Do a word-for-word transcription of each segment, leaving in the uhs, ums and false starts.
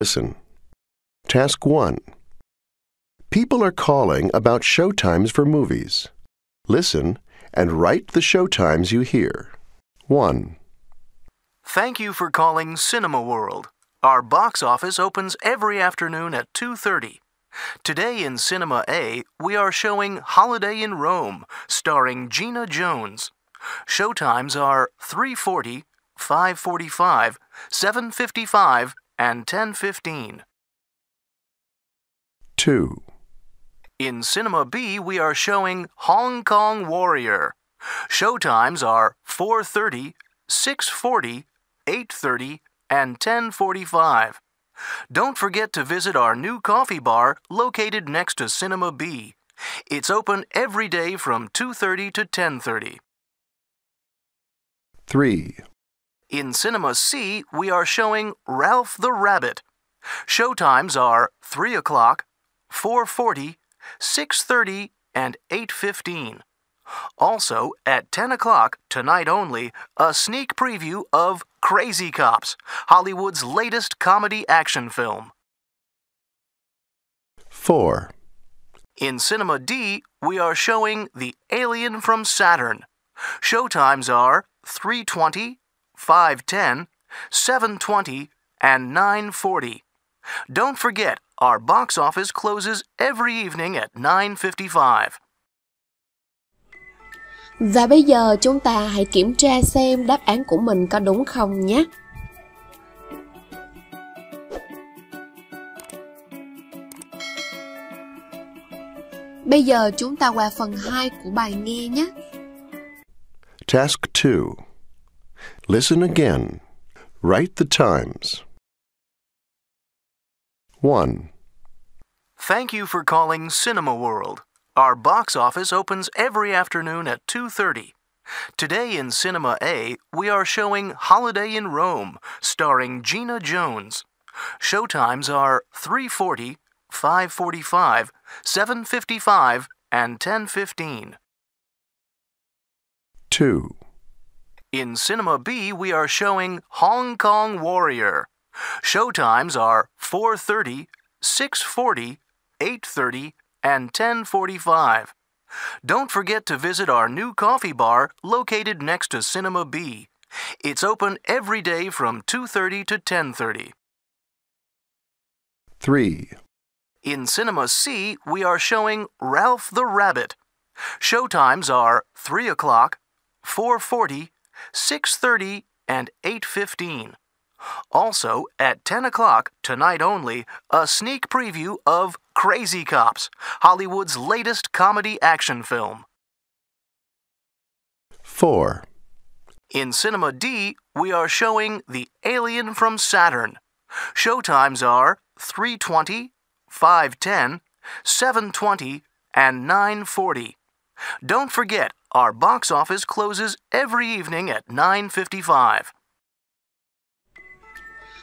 Listen. Task one. People are calling about showtimes for movies. Listen and write the showtimes you hear. one. Thank you for calling Cinema World. Our box office opens every afternoon at two thirty. Today in Cinema A, we are showing Holiday in Rome, starring Gina Jones. Showtimes are three forty, five forty-five, seven fifty-five, and ten fifteen. two. In Cinema B, we are showing Hong Kong Warrior. Showtimes are four thirty, six forty, eight thirty, and ten forty-five. Don't forget to visit our new coffee bar located next to Cinema B. It's open every day from two thirty to ten thirty. three. In Cinema C, we are showing Ralph the Rabbit. Showtimes are three o'clock, four forty, six thirty, and eight fifteen. Also, at ten o'clock, tonight only, a sneak preview of Crazy Cops, Hollywood's latest comedy action film. four. In Cinema D, we are showing The Alien from Saturn. Showtimes are three twenty, five ten, seven twenty, and nine forty. Don't forget, our box office closes every evening at nine fifty-five. Và bây giờ chúng ta hãy kiểm tra xem đáp án của mình có đúng không nhé. Bây giờ chúng ta qua phần hai của bài nghe nhé. Task two. Listen again. Write the times. one. Thank you for calling Cinema World. Our box office opens every afternoon at two thirty. Today in Cinema A, we are showing Holiday in Rome, starring Gina Jones. Showtimes are three forty, five forty-five, seven fifty-five, and ten fifteen. two. In Cinema B, we are showing Hong Kong Warrior. Showtimes are four thirty, six forty, eight thirty, and ten forty-five. Don't forget to visit our new coffee bar located next to Cinema B. It's open every day from two thirty to ten thirty. three. In Cinema C, we are showing Ralph the Rabbit. Showtimes are three o'clock, four forty, six thirty, and eight fifteen. Also, at ten o'clock, tonight only, a sneak preview of Crazy Cops, Hollywood's latest comedy action film. four. In Cinema D, we are showing The Alien from Saturn. Showtimes are three twenty, five ten, seven twenty, and nine forty. Don't forget, our box office closes every evening at nine fifty-five.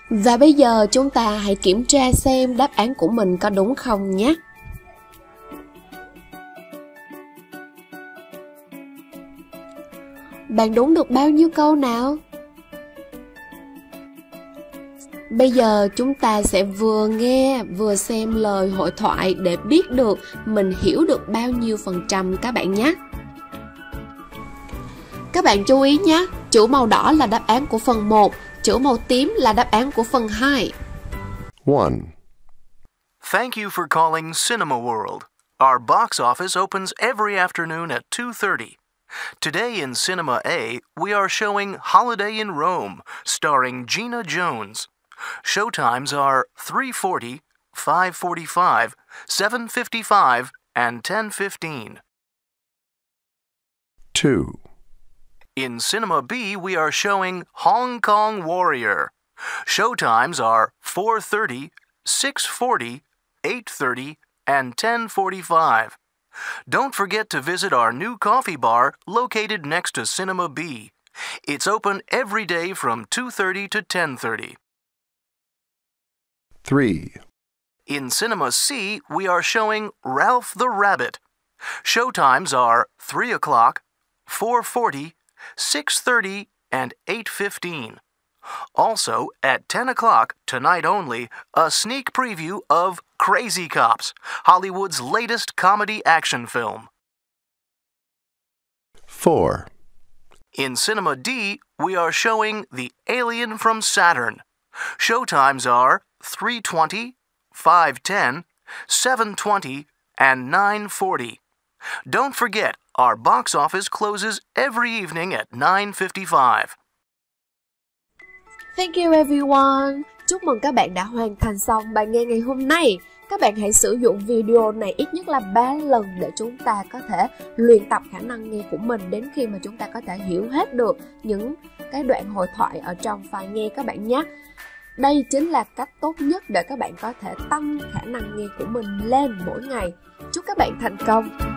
Và bây giờ chúng ta hãy kiểm tra xem đáp án của mình có đúng không nhé. Bạn đúng được bao nhiêu câu nào? Bây giờ chúng ta sẽ vừa nghe vừa xem lời hội thoại để biết được mình hiểu được bao nhiêu phần trăm các bạn nhé. Các bạn chú ý nhé, chữ màu đỏ là đáp án của phần một. Chữ màu tím là đáp án của phần hai. one. Thank you for calling Cinema World. Our box office opens every afternoon at two thirty. Today in Cinema A, we are showing Holiday in Rome, starring Gina Jones. Showtimes are three forty, five forty-five, seven fifty-five, and ten fifteen. two. In Cinema B, we are showing Hong Kong Warrior. Showtimes are four thirty, six forty, eight thirty, and ten forty-five. Don't forget to visit our new coffee bar located next to Cinema B. It's open every day from two thirty to ten thirty. three. In Cinema C, we are showing Ralph the Rabbit. Showtimes are three o'clock, four forty, six thirty, and eight fifteen. Also, at ten o'clock, tonight only, a sneak preview of Crazy Cops, Hollywood's latest comedy action film. four. In Cinema D, we are showing The Alien from Saturn. Showtimes are three twenty, five ten, seven twenty, and nine forty. Don't forget, our box office closes every evening at nine fifty-five. Thank you everyone! Chúc mừng các bạn đã hoàn thành xong bài nghe ngày hôm nay. Các bạn hãy sử dụng video này ít nhất là ba lần để chúng ta có thể luyện tập khả năng nghe của mình đến khi mà chúng ta có thể hiểu hết được những cái đoạn hội thoại ở trong file nghe các bạn nhé. Đây chính là cách tốt nhất để các bạn có thể tăng khả năng nghe của mình lên mỗi ngày. Chúc các bạn thành công!